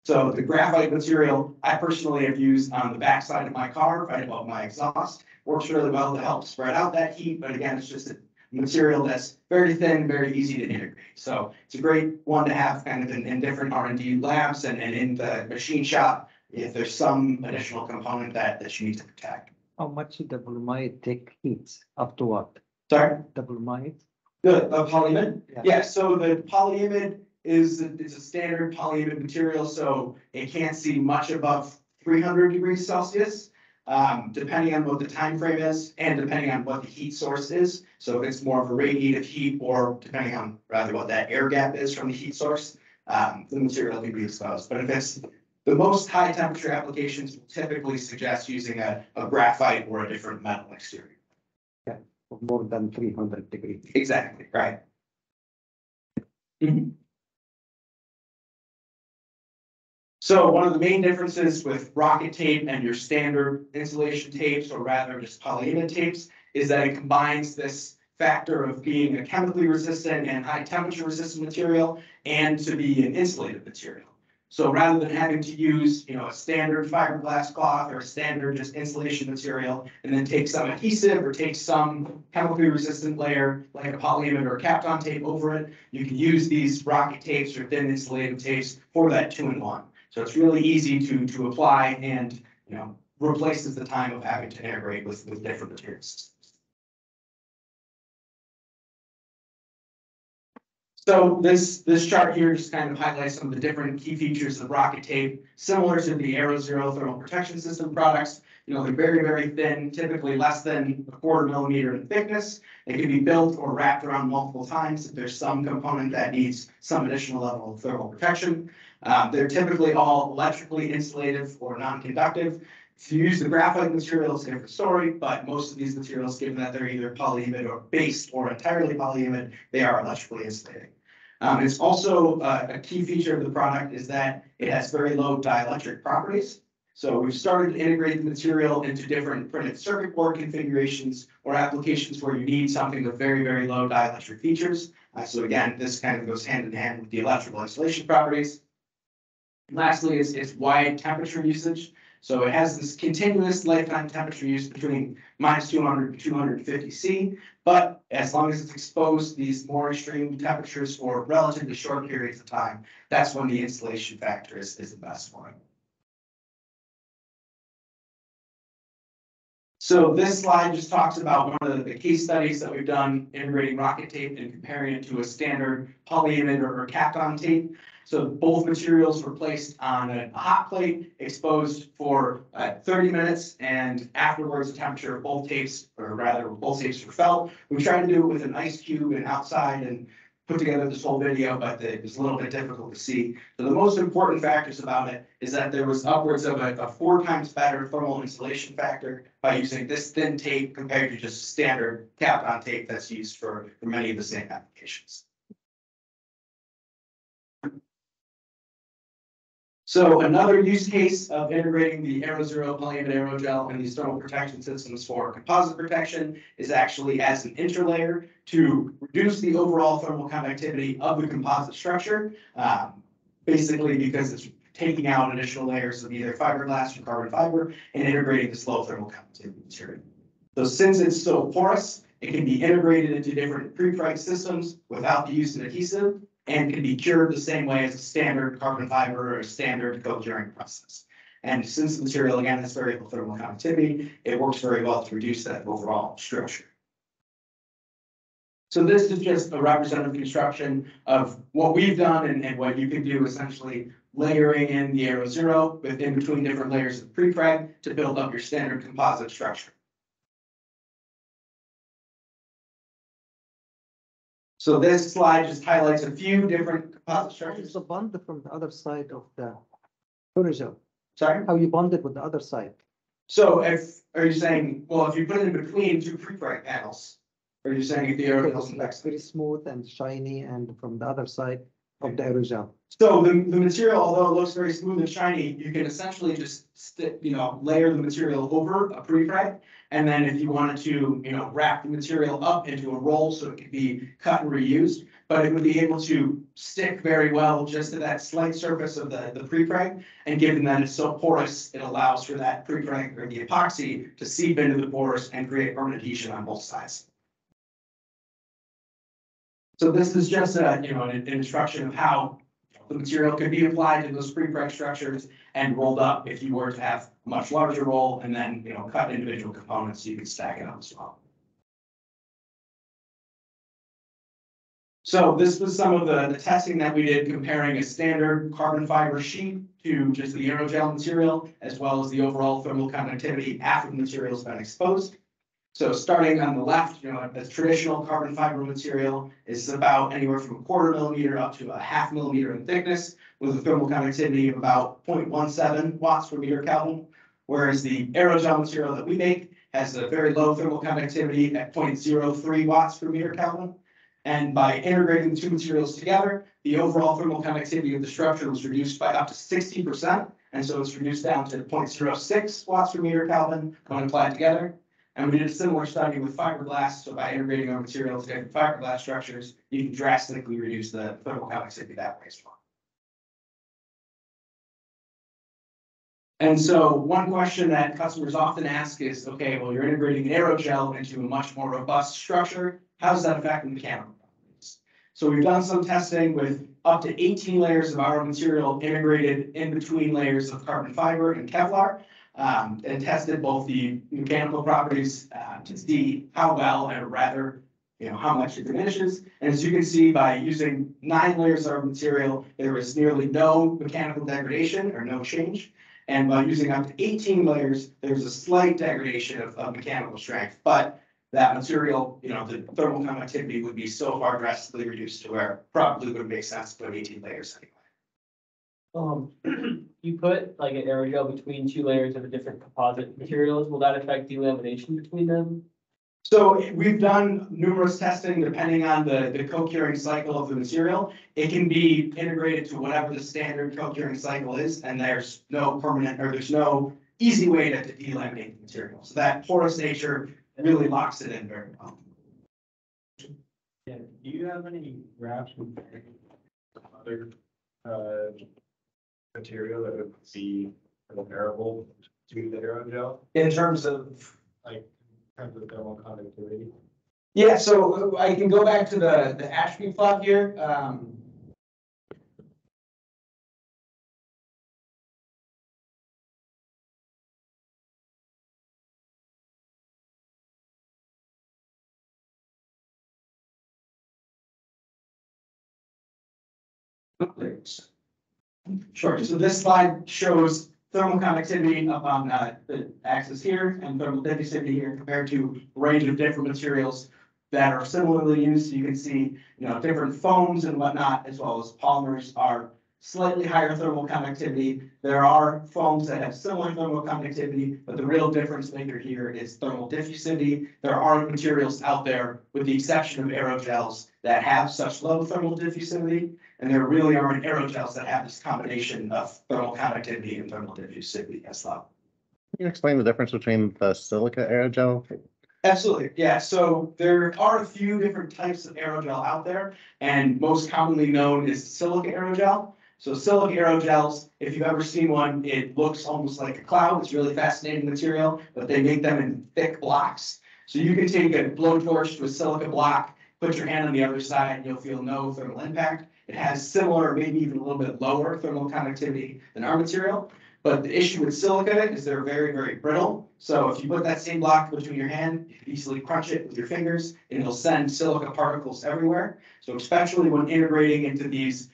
So the graphite material I personally have used on the backside of my car, right above my exhaust. Works really well to help spread out that heat, but again, it's just a material that's very thin, very easy to integrate. So it's a great one to have kind of in different R&D labs and in the machine shop if there's some additional component that you need to protect. How much the polyimide take heat? Up to what? Sorry? The polyimide? The polyimide? Yeah. Yeah, so the polyimide is a standard polyimide material, so it can't see much above 300 degrees Celsius. Depending on what the time frame is and depending on what the heat source is. So if it's more of a radiative heat or depending on rather what that air gap is from the heat source, the material can be exposed. But if it's the most high temperature applications will typically suggest using a graphite or a different metal exterior. Yeah, more than 300 degrees. Exactly, right. Mm-hmm. So one of the main differences with rocket tape and your standard insulation tapes, or rather just polyimide tapes, is that it combines this factor of being a chemically resistant and high temperature resistant material and to be an insulated material. So rather than having to use, you know, a standard fiberglass cloth or a standard just insulation material and then take some adhesive or take some chemically resistant layer like a polyimide or a Kapton tape over it, you can use these rocket tapes or thin insulated tapes for that 2-in-1. So it's really easy to apply and, you know, replaces the time of having to integrate with different materials. So this chart here just kind of highlights some of the different key features of rocket tape, similar to the AeroZero thermal protection system products. You know, they're very, very thin, typically less than a quarter-millimeter in thickness. They can be built or wrapped around multiple times if there's some component that needs some additional level of thermal protection. They're typically all electrically insulative or non-conductive. If you use the graphite material, it's a different story, but most of these materials, given that they're either polyimide or based or entirely polyimide, they are electrically insulating. It's also a key feature of the product is that it has very low dielectric properties. So we've started to integrate the material into different printed circuit board configurations or applications where you need something with very, very low dielectric features. So again, this kind of goes hand in hand with the electrical insulation properties. And lastly, it's wide temperature usage. So it has this continuous lifetime temperature use between -200 to 250 C, but as long as it's exposed to these more extreme temperatures for relatively short periods of time, that's when the insulation factor is the best one. So this slide just talks about one of the case studies that we've done integrating rocket tape and comparing it to a standard polyimide or Kapton tape. So both materials were placed on a hot plate, exposed for 30 minutes, and afterwards the temperature of both tapes, or rather both tapes were felt. We tried to do it with an ice cube and outside and put together this whole video, but it was a little bit difficult to see. So the most important factors about it is that there was upwards of a 4 times better thermal insulation factor by using this thin tape compared to just standard Kapton tape that's used for many of the same applications. So another use case of integrating the AeroZero polyimide aerogel and these thermal protection systems for composite protection is actually as an interlayer to reduce the overall thermal conductivity of the composite structure, basically because it's taking out additional layers of either fiberglass or carbon fiber and integrating this low thermal conductivity material. So since it's so porous, it can be integrated into different pre-preg systems without the use of adhesive. and can be cured the same way as a standard carbon fiber or a standard cocuring process. And since the material, again, has variable thermal conductivity, it works very well to reduce that overall structure. So this is just a representative construction of what we've done and what you can do, essentially layering in the AeroZero with in between different layers of prepreg to build up your standard composite structure. So this slide just highlights a few different composite structures. How is the bond from the other side of the AeroZero? Sorry? How you bond it with the other side? So if, are you saying, well, if you put it in between two prepreg panels, are you saying if the aerogel is very smooth and shiny and from the other side of the aerogel? So the material, although it looks very smooth and shiny, you can essentially just layer the material over a prepreg, and then if you wanted to, wrap the material up into a roll so it could be cut and reused, but it would be able to stick very well just to that slight surface of the prepreg, and given that it's so porous, it allows for that prepreg or the epoxy to seep into the pores and create permanent adhesion on both sides. So this is just a, an instruction of how the material could be applied to those prepreg structures and rolled up if you were to have a much larger roll, and then cut individual components so you can stack it up as well. So this was some of the testing that we did comparing a standard carbon fiber sheet to just the aerogel material, as well as the overall thermal conductivity after the material's been exposed. So starting on the left, the traditional carbon fiber material is about anywhere from 1/4 millimeter up to 1/2 millimeter in thickness, with a thermal conductivity of about 0.17 watts per meter Kelvin, whereas the aerogel material that we make has a very low thermal conductivity at 0.03 watts per meter Kelvin. And by integrating the two materials together, the overall thermal conductivity of the structure was reduced by up to 60%, and so it's reduced down to 0.06 watts per meter Kelvin when applied together. And we did a similar study with fiberglass, so by integrating our materials to different fiberglass structures, you can drastically reduce the thermal conductivity that way as well. And so one question that customers often ask is, okay, well, you're integrating an aerogel into a much more robust structure. How does that affect the mechanical properties? So we've done some testing with up to 18 layers of our material integrated in between layers of carbon fiber and Kevlar. And tested both the mechanical properties to see how well, and rather, how much it diminishes. And as you can see, by using 9 layers of material, there was nearly no mechanical degradation or no change. And by using up to 18 layers, there was a slight degradation of mechanical strength. But that material, the thermal conductivity would be so far drastically reduced to where probably would make sense to put 18 layers anyway. You put like an aerogel between two layers of a different composite materials, will that affect delamination between them? So we've done numerous testing depending on the co-curing cycle of the material. It can be integrated to whatever the standard co-curing cycle is, and there's no permanent or there's no easy way to delaminate the material. So that porous nature really locks it in very well. Yeah. Do you have any graphs with other material that would be comparable to the aerogel in terms of thermal conductivity? Yeah, so I can go back to the Ashby plot here. Sure. So this slide shows thermal conductivity up on the axis here and thermal diffusivity here compared to a range of different materials that are similarly used. So you can see, different foams and whatnot, as well as polymers, are slightly higher thermal conductivity. There are foams that have similar thermal conductivity, but the real difference maker here is thermal diffusivity. There are materials out there, with the exception of aerogels, that have such low thermal diffusivity, and there really aren't aerogels that have this combination of thermal conductivity and thermal diffusivity as well. Can you explain the difference between the silica aerogel? Absolutely, yeah. So there are a few different types of aerogel out there, and most commonly known is silica aerogel. So silica aerogels, if you've ever seen one, it looks almost like a cloud. It's really fascinating material, but they make them in thick blocks. So you can take a blowtorch to a silica block, put your hand on the other side, and you'll feel no thermal impact. It has similar, maybe even a little bit lower thermal conductivity than our material. But the issue with silica is they're very, very brittle. So if you put that same block between your hand, you can easily crunch it with your fingers, and it'll send silica particles everywhere. So especially when integrating into these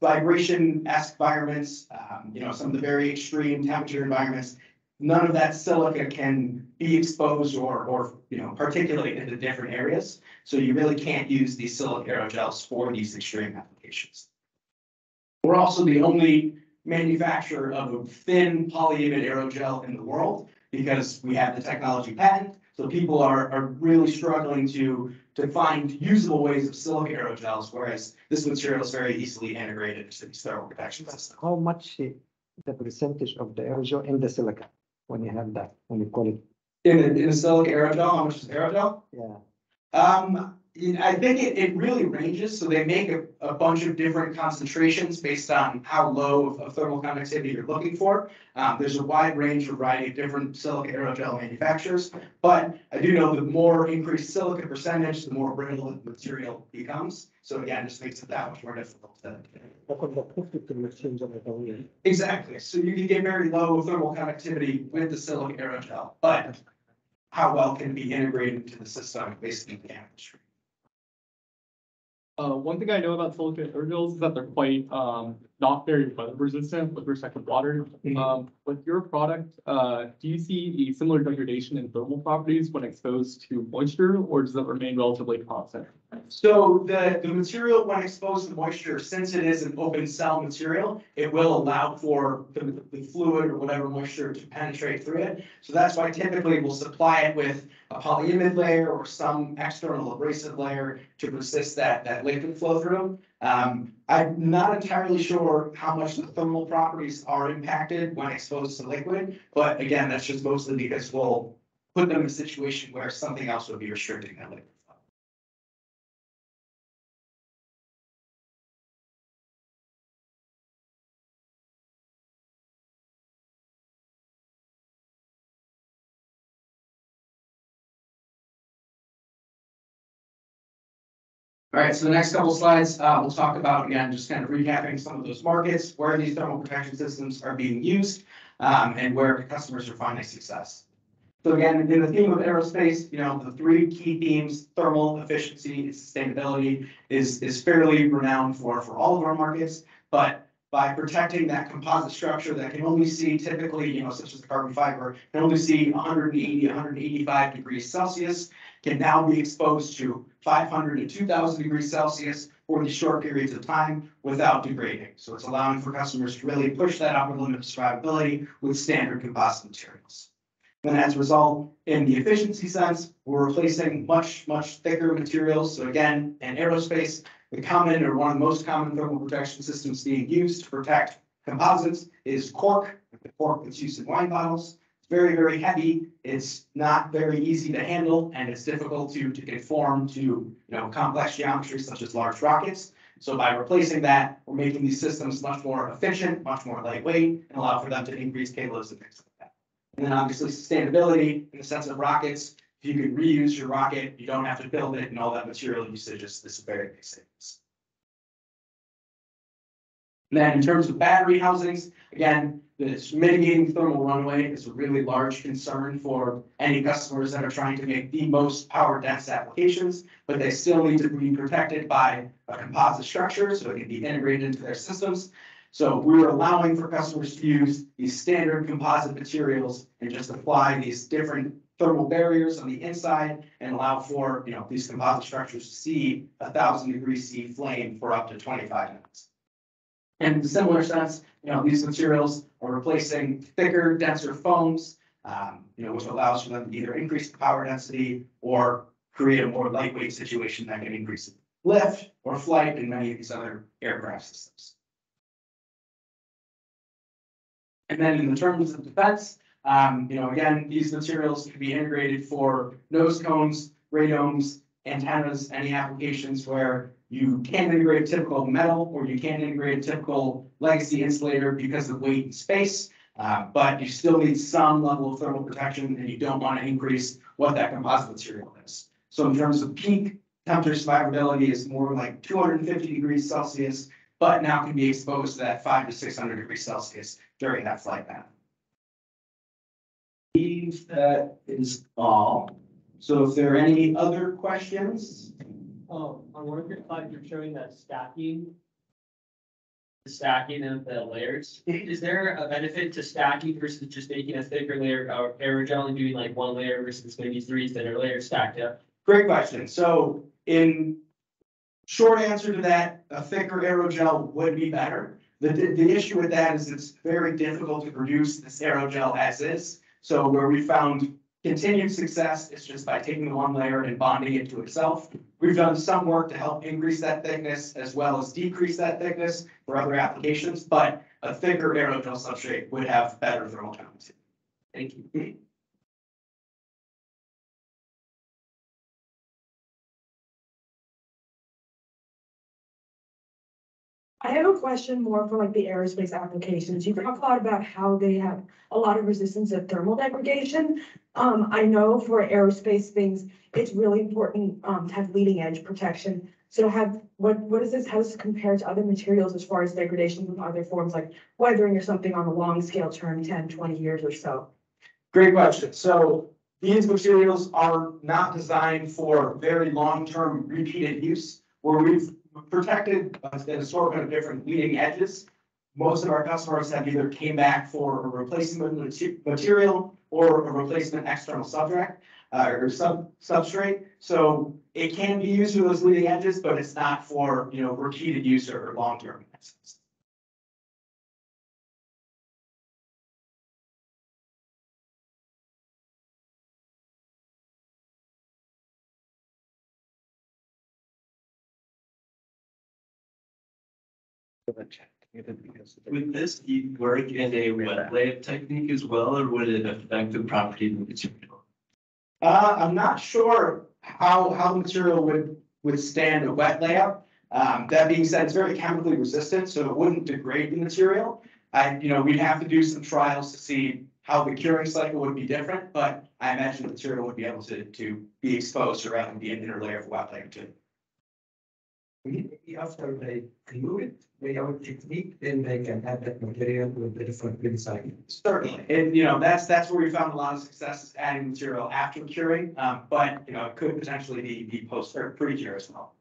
vibration-esque environments, you know, some of the very extreme temperature environments, none of that silica can be exposed or you know, particulate into different areas. So you really can't use these silica aerogels for these extreme applications. We're also the only manufacturer of a thin polyimide aerogel in the world because we have the technology patent. So people are really struggling to find usable ways of silica aerogels, whereas this material is very easily integrated into these thermal protection systems. How much the percentage of the aerogel in the silica when you have that, when you call it? In a silica aerogel, how much is aerogel? Yeah. I think it really ranges. So they make a bunch of different concentrations based on how low of thermal conductivity you're looking for. There's a wide range of variety of different silica aerogel manufacturers, but I do know the more increased silica percentage, the more brittle the material becomes. So again, it just makes it that much more difficult to. Exactly. So you can get very low thermal conductivity with the silica aerogel, but how well can it be integrated into the system based on the chemistry? One thing I know about silica aerogels is that they're quite not very weather resistant with respect to water. With your product, do you see a similar degradation in thermal properties when exposed to moisture, or does that remain relatively constant? So the material when exposed to moisture, since it is an open cell material, it will allow for the fluid or whatever moisture to penetrate through it. So that's why typically we'll supply it with a polyimide layer or some external abrasive layer to resist that liquid flow through. I'm not entirely sure how much the thermal properties are impacted when exposed to liquid, but again, that's just mostly because we'll put them in a situation where something else would be restricting that liquid flow. All right, so the next couple slides, we'll talk about, again, just kind of recapping some of those markets, where these thermal protection systems are being used, and where customers are finding success. So again, in the theme of aerospace, you know, the three key themes, thermal efficiency and sustainability is fairly renowned for all of our markets, but by protecting that composite structure that can only see typically, you know, such as the carbon fiber, can only see 180, 185 degrees Celsius, can now be exposed to 500 to 2,000 degrees Celsius for these short periods of time without degrading. So it's allowing for customers to really push that upper limit of survivability with standard composite materials. And as a result, in the efficiency sense, we're replacing much, much thicker materials. So again, in aerospace, the common or one of the most common thermal protection systems being used to protect composites is cork, the cork that's used in wine bottles. Very, very heavy. It's not very easy to handle, and it's difficult to conform to, you know, complex geometries such as large rockets. So by replacing that, we're making these systems much more efficient, much more lightweight, and allow for them to increase payloads and things like that. And then obviously sustainability in the sense of rockets. If you can reuse your rocket, you don't have to build it, and all that material usage is very big savings. And then in terms of battery housings, again, this mitigating thermal runaway is a really large concern for any customers that are trying to make the most power-dense applications, but they still need to be protected by a composite structure so it can be integrated into their systems. So we're allowing for customers to use these standard composite materials and just apply these different thermal barriers on the inside and allow for, you know, these composite structures to see 1,000 degrees C flame for up to 25 minutes. And in a similar sense, you know, these materials are replacing thicker, denser foams, you know, which allows for them to either increase the power density or create a more lightweight situation that can increase lift or flight in many of these other aircraft systems. And then in the terms of defense, you know, again, these materials can be integrated for nose cones, radomes, antennas, any applications where you can't integrate a typical metal or you can't integrate a typical legacy insulator because of weight and space, but you still need some level of thermal protection and you don't want to increase what that composite material is. So in terms of PEEK, temperature survivability is more like 250 degrees Celsius, but now can be exposed to that 500 to 600 degrees Celsius during that flight path. I believe that is all. So if there are any other questions. Oh, on one of your slides, you're showing that stacking. The stacking of the layers. Is there a benefit to stacking versus just making a thicker layer of aerogel and doing like one layer versus maybe three thinner layers stacked up? Great question. So in short answer to that, a thicker aerogel would be better. The issue with that is it's very difficult to produce this aerogel as is. So where we found continued success is just by taking one layer and bonding it to itself. We've done some work to help increase that thickness as well as decrease that thickness for other applications, but a thicker aerogel substrate would have better thermal conductivity. Thank you. I have a question more for like the aerospace applications. You talk a lot about how they have a lot of resistance to thermal degradation. I know for aerospace things, it's really important to have leading edge protection. So how does this compare to other materials as far as degradation from other forms like weathering or something on a long scale term, 10, 20 years or so? Great question. So these materials are not designed for very long-term repeated use, where we've protected an assortment of different leading edges. Most of our customers have either came back for a replacement material or a replacement external substrate. So it can be used for those leading edges, but it's not for, you know, repeated use or long-term. Would this work in a wet lab technique as well, or would it affect the property of the material? I'm not sure how the material would withstand a wet lab. That being said, it's very chemically resistant, so it wouldn't degrade the material. We'd have to do some trials to see how the curing cycle would be different, but I imagine the material would be able to be exposed rather than be an inner layer of wet lab too. Maybe after they glue it, they have a technique, then they can have that material with the different recycling. Certainly. And, that's where we found a lot of success is adding material after curing, but, it could potentially be post or pre-cure as well.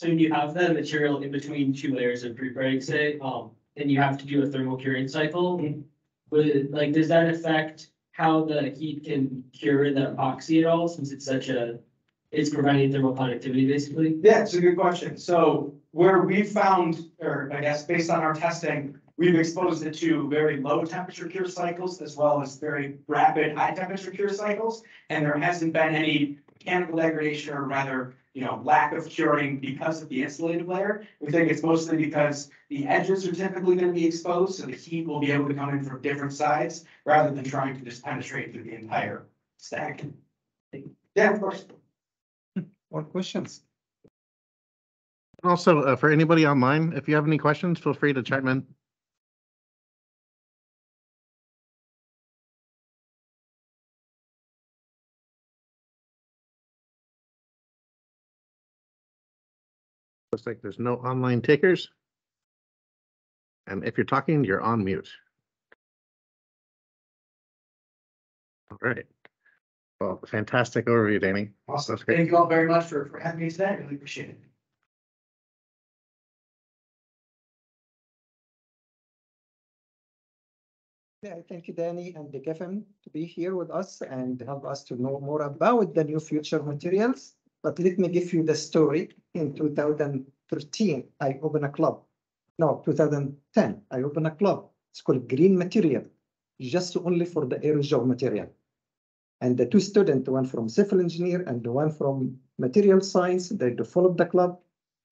So you have the material in between two layers of pre-curing, say, and you have to do a thermal curing cycle. Mm-hmm. Does that affect how the heat can cure the epoxy at all, since it's providing thermal conductivity basically? Yeah, it's a good question. So where we found, or I guess based on our testing, we've exposed it to very low temperature cure cycles as well as very rapid high temperature cure cycles. And there hasn't been any mechanical degradation or rather, lack of curing because of the insulative layer. We think it's mostly because the edges are typically going to be exposed, so the heat will be able to come in from different sides rather than trying to just penetrate through the entire stack. Yeah, of course. More questions? Also, for anybody online, if you have any questions, feel free to chime in. Looks like there's no online takers. And if you're talking, you're on mute. All right. Well, fantastic overview, Danny. Awesome. Thank you all very much for having me today. I really appreciate it. Yeah, thank you, Danny and Kevin, to be here with us and help us to know more about the new future materials. But let me give you the story. In 2013, I opened a club. No, 2010, I opened a club. It's called Green Material, just only for the aerogel material. And the two students, one from civil engineer and the one from material science, they developed the club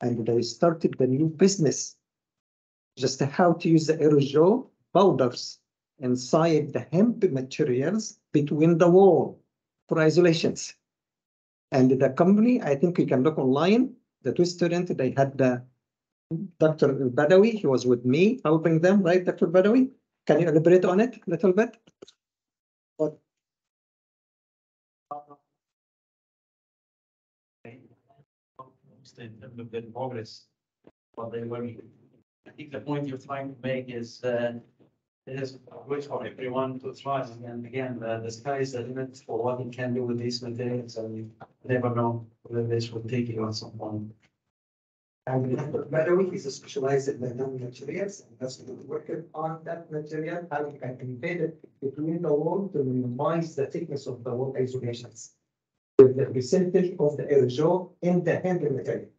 and they started the new business. Just how to use the aerogel powders inside the hemp materials between the wall for isolations. And the company, I think you can look online, the two students, they had Dr. Badawi, he was with me helping them, right, Dr. Badawi? Can you elaborate on it a little bit? What in terms of their progress. What they were, I think the point you're trying to make is it is good for everyone to try. And again, the sky is the limit for what it can do with these materials, and you never know where this will take you at some point. And Dr. Badawi is specialized in the materials, and that's working on that material, how you can embed it between the wall to minimize the thickness of the wall isolations with the percentage of the aerogel in the handling material.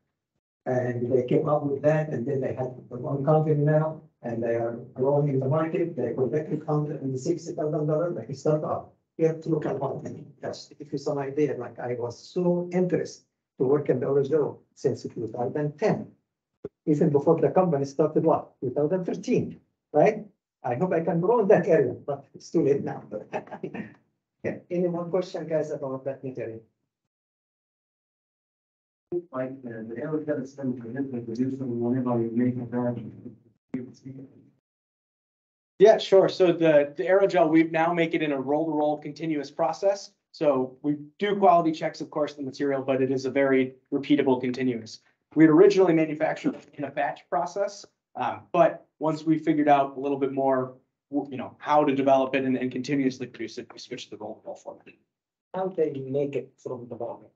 And they came up with that, and then they had their own company now, and they are growing in the market. They collected $160,000. They start up here to look at one thing. Just to give you some idea, like I was so interested to work in the AeroZero since 2010, even before the company started, what, 2013, right? I hope I can grow in that area, but it's too late now. Yeah. Any more question, guys, about that material? Like the aerogel is going to produce whenever you make a batch. Yeah, sure. So the aerogel, we now make it in a roll-to-roll continuous process. So we do quality checks, of course, the material, but it is a very repeatable continuous. We had originally manufactured in a batch process, but once we figured out a little bit more, you know, how to develop it and continuously produce it, we switched to the roll-to-roll format. How do you make it from development?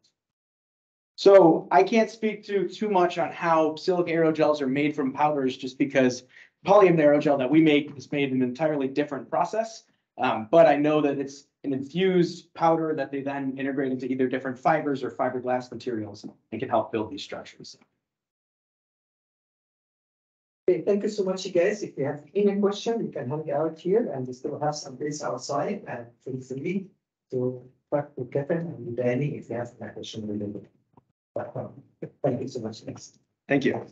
So I can't speak to too much on how silica aerogels are made from powders, just because polyimide aerogel that we make is made in an entirely different process. But I know that it's an infused powder that they then integrate into either different fibers or fiberglass materials and can help build these structures. Okay, thank you so much, guys. If you have any question, you can hang out here, and we still have some days outside, and feel free to talk to Kevin and Danny if you have a question related. Thank you so much. Thanks. Thank you.